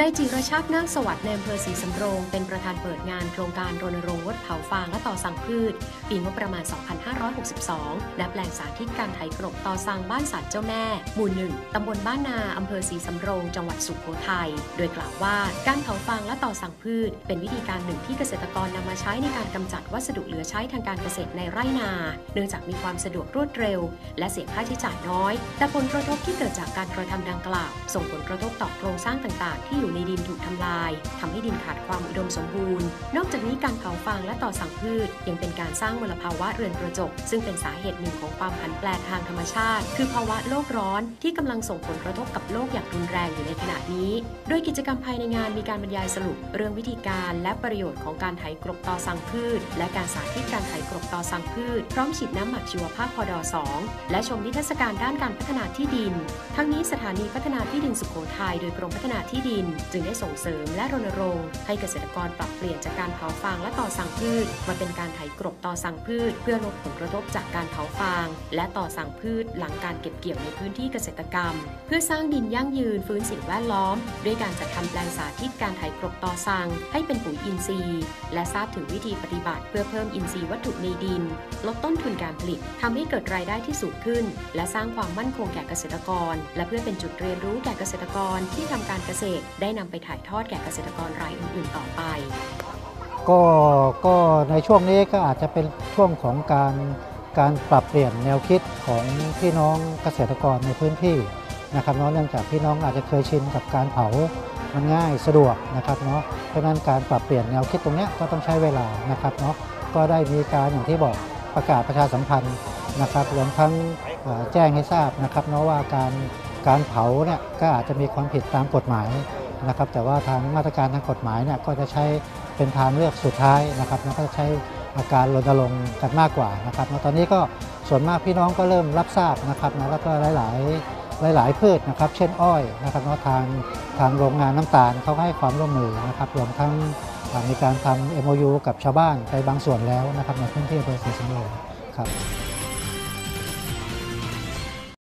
นายจิรชาตินาคสวัสดิ์ในอำเภอศรีสำโรงเป็นประธานเปิดงานโครงการรณรงค์งดเผาฟางและตอสั่งพืชปีงบประมาณ 2562 ณ แปลงสาธิตการไถกลบตอสั่งบ้านศาลเจ้าแม่หมู่ 1 ตำบลบ้านนาอำเภอศรีสำโรงจังหวัดสุโขทัยโดยกล่าวว่าการเผาฟางและตอสั่งพืชเป็นวิธีการหนึ่งที่เกษตรกรนำมาใช้ในการกำจัดวัสดุเหลือใช้ทางการเกษตรในไร่นาเนื่องจากมีความสะดวกรวดเร็วและเสียค่าใช้จ่ายน้อยแต่ผลกระทบที่เกิดจากการกระทำดังกล่าวส่งผลกระทบต่อโครงสร้างต่างๆที่ในดินถูกทำลายทำให้ดินขาดความอุดมสมบูรณ์นอกจากนี้การเผาฟางและต่อสั่งพืชยังเป็นการสร้างมลภาวะเรือนกระจกซึ่งเป็นสาเหตุหนึ่งของความผันแปรทางธรรมชาติคือภาวะโลกร้อนที่กำลังส่งผลกระทบกับโลกอย่างรุนแรงอยู่ในขณะนี้โดยกิจกรรมภายในงานมีการบรรยายสรุปเรื่องวิธีการและประโยชน์ของการไถกลบตอสั่งพืชและการสาธิตการไถกลบตอสั่งพืชพร้อมฉีดน้ำหมักชีวภาพพ.ด.2 และชมนิทรรศการด้านการพัฒนาที่ดินทั้งนี้สถานีพัฒนาที่ดินสุโขทัยโดยกรมพัฒนาที่ดินจึงได้ส่งเสริมและรณรงค์ให้เกษตรกรปรับเปลี่ยนจากการเผาฟางและตอสั่งพืชมาเป็นการไถกลบตอสั่งพืชเพื่อลดผลกระทบจากการเผาฟางและตอสั่งพืชหลังการเก็บเกี่ยวในพื้นที่เกษตรกรรมเพื่อสร้างดินยั่งยืนฟื้นสิ่งแวดล้อมด้วยการจัดทำแปลงสาธิตการไถกลบตอสั่งให้เป็นปุ๋ยอินทรีย์และทราบถึงวิธีปฏิบัติเพื่อเพิ่มอินทรีย์วัตถุในดินลดต้นทุนการผลิตทำให้เกิดรายได้ที่สูงขึ้นและสร้างความมั่นคงแก่เกษตรกรและเพื่อเป็นจุดเรียนรู้แก่เกษตรกรที่ทำการเกษตรได้นำไปถ่ายทอดแก่เกษตรกรรายอื่นๆต่อไปก็ในช่วงนี้ก็อาจจะเป็นช่วงของการปรับเปลี่ยนแนวคิดของพี่น้องเกษตรกรในพื้นที่นะครับเนาะเนื่องจากพี่น้องอาจจะเคยชินกับการเผามันง่ายสะดวกนะครับเนาะเพราะนั้นการปรับเปลี่ยนแนวคิดตรงนี้ก็ต้องใช้เวลานะครับเนาะก็ได้มีการอย่างที่บอกประกาศประชาสัมพันธ์นะครับรวมทั้งแจ้งให้ทราบนะครับเนาะว่าการเผาเนี่ยก็อาจจะมีความผิดตามกฎหมายนะครับแต่ว่าทางมาตรการทางกฎหมายเนี่ยก็จะใช้เป็นทางเลือกสุดท้ายนะครับแล้วก็ใช้อาการรณรงค์กันมากกว่านะครับตอนนี้ก็ส่วนมากพี่น้องก็เริ่มรับทราบนะครับแล้วก็หลายพืชนะครับเช่นอ้อยนะครับเนาะทางโรงงานน้ำตาลเขาให้ความร่วมมือนะครับรวมทั้งมีการทำ MOU กับชาวบ้านไปบางส่วนแล้วนะครับในพื้นที่อำเภอศรีสำโรงครับ